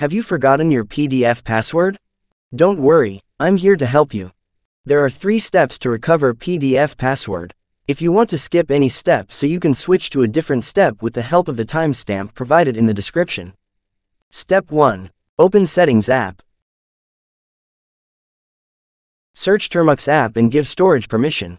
Have you forgotten your PDF password? Don't worry, I'm here to help you. There are 3 steps to recover PDF password. If you want to skip any step so you can switch to a different step with the help of the timestamp provided in the description. Step 1. Open Settings app. Search Termux app and give storage permission.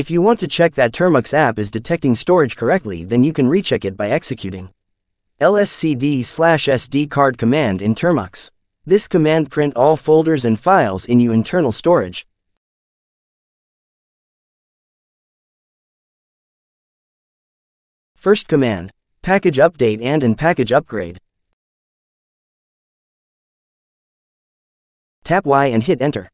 If you want to check that Termux app is detecting storage correctly, then you can recheck it by executing lscd/sd card command in Termux. This command print all folders and files in your internal storage. First command, package update and in package upgrade. Tap Y and hit enter.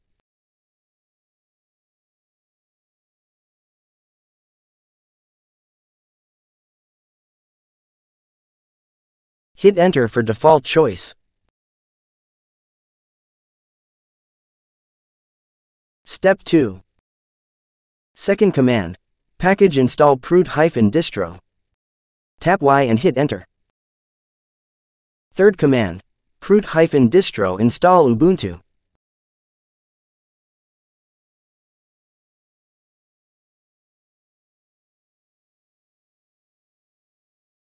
Hit enter for default choice. Step 2. Second command, package install proot-distro. Tap Y and hit enter. Third command, proot-distro install Ubuntu.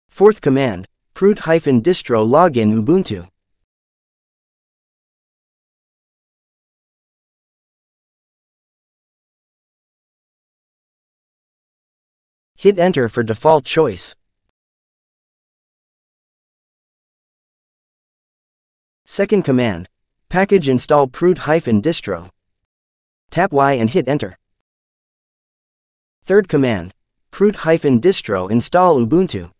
Fourth command, proot-distro login Ubuntu. Hit enter for default choice. Second command, package install proot-distro. Tap Y and hit enter. Third command, proot-distro install Ubuntu.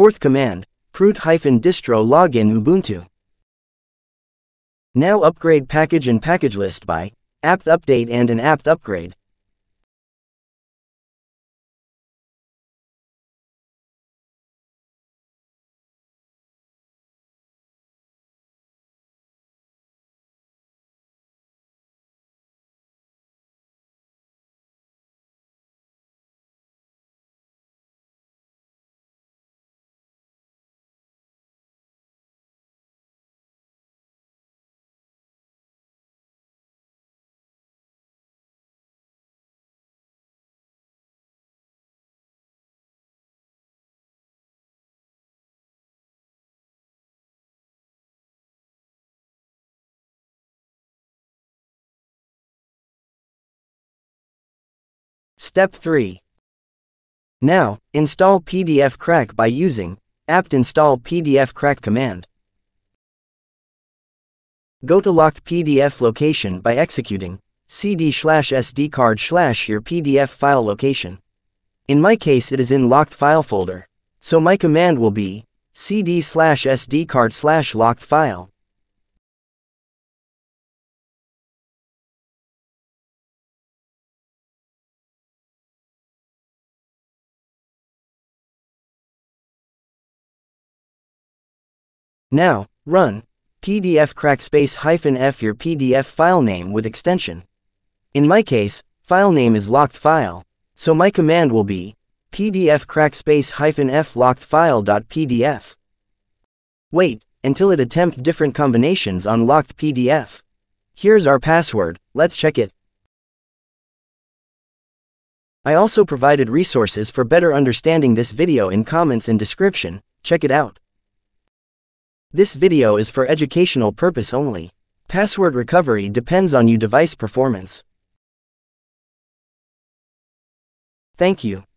Fourth command, proot-distro login Ubuntu. Now upgrade package and package list by apt update and an apt upgrade. Step 3. Now, install PDFCrack by using apt install PDFCrack command. Go to locked PDF location by executing cd/sd card/ your PDF file location. In my case it is in locked file folder, so my command will be cd/sd card/locked file. Now, run pdfcrack -f your PDF file name with extension. In my case, file name is locked file, so my command will be pdfcrack -f lockedfile.pdf. Wait until it attempt different combinations on locked PDF. Here's our password, let's check it. I also provided resources for better understanding this video in comments and description, check it out. This video is for educational purpose only. Password recovery depends on your device performance. Thank you.